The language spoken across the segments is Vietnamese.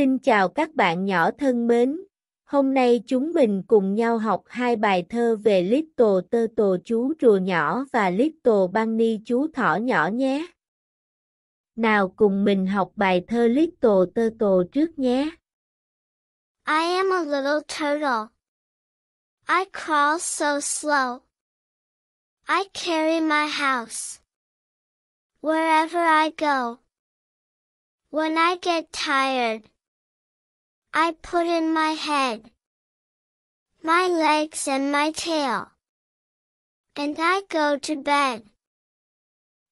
Xin chào các bạn nhỏ thân mến, hôm nay chúng mình cùng nhau học hai bài thơ về Little Turtle chú rùa nhỏ và Little Bunny chú thỏ nhỏ nhé. Nào cùng mình học bài thơ Little Turtle trước nhé. I am a little turtle. I crawl so slow. I carry my house wherever I go. When I get tired, I put in my head, my legs and my tail, and I go to bed.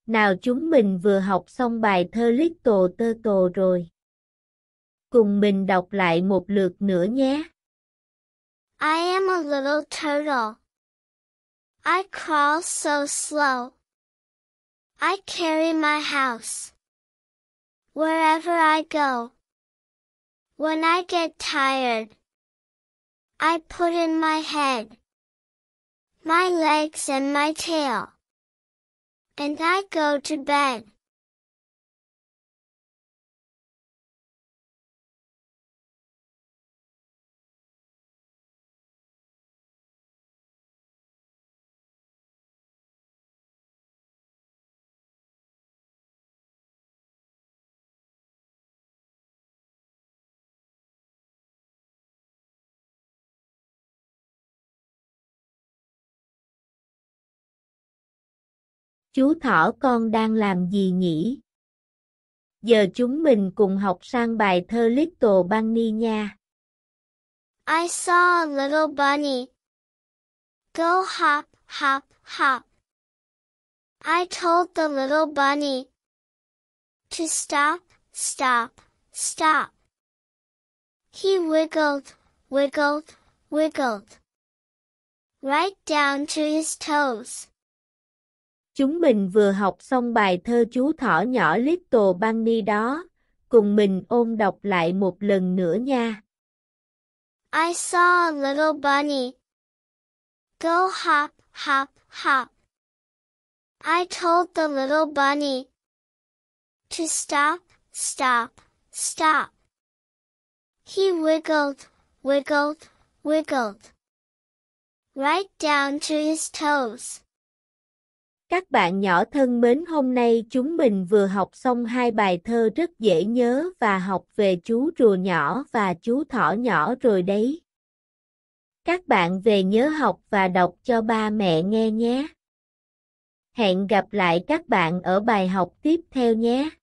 Nào chúng mình vừa học xong bài thơ Little Turtle rồi. Cùng mình đọc lại một lượt nữa nhé. I am a little turtle. I crawl so slow. I carry my house wherever I go. When I get tired, I put in my head, my legs and my tail, and I go to bed. Chú thỏ con đang làm gì nhỉ? Giờ chúng mình cùng học sang bài thơ Little Bunny nha. I saw a little bunny go hop, hop, hop. I told the little bunny to stop, stop, stop. He wiggled, wiggled, wiggled right down to his toes. Chúng mình vừa học xong bài thơ chú thỏ nhỏ Little Bunny đó, cùng mình ôn đọc lại một lần nữa nha. I saw a little bunny go hop, hop, hop. I told the little bunny to stop, stop, stop. He wiggled, wiggled, wiggled right down to his toes. Các bạn nhỏ thân mến, hôm nay chúng mình vừa học xong hai bài thơ rất dễ nhớ và học về chú rùa nhỏ và chú thỏ nhỏ rồi đấy. Các bạn về nhớ học và đọc cho ba mẹ nghe nhé. Hẹn gặp lại các bạn ở bài học tiếp theo nhé.